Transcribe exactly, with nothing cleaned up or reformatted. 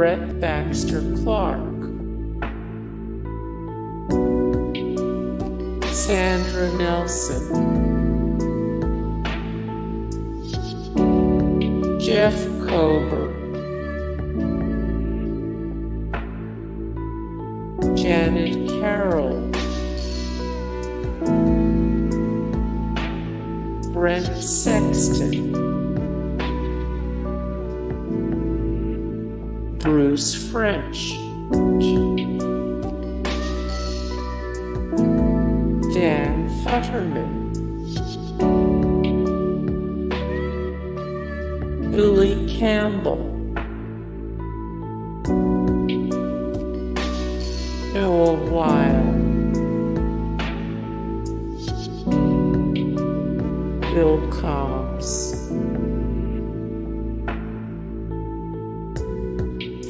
Brett Baxter Clark, Sandra Nelson, Jeff Kober, Janet Carroll, Brent Sexton, Bruce French, Dan Futterman, Billy Campbell, Noah Wyle, Bill Cobbs,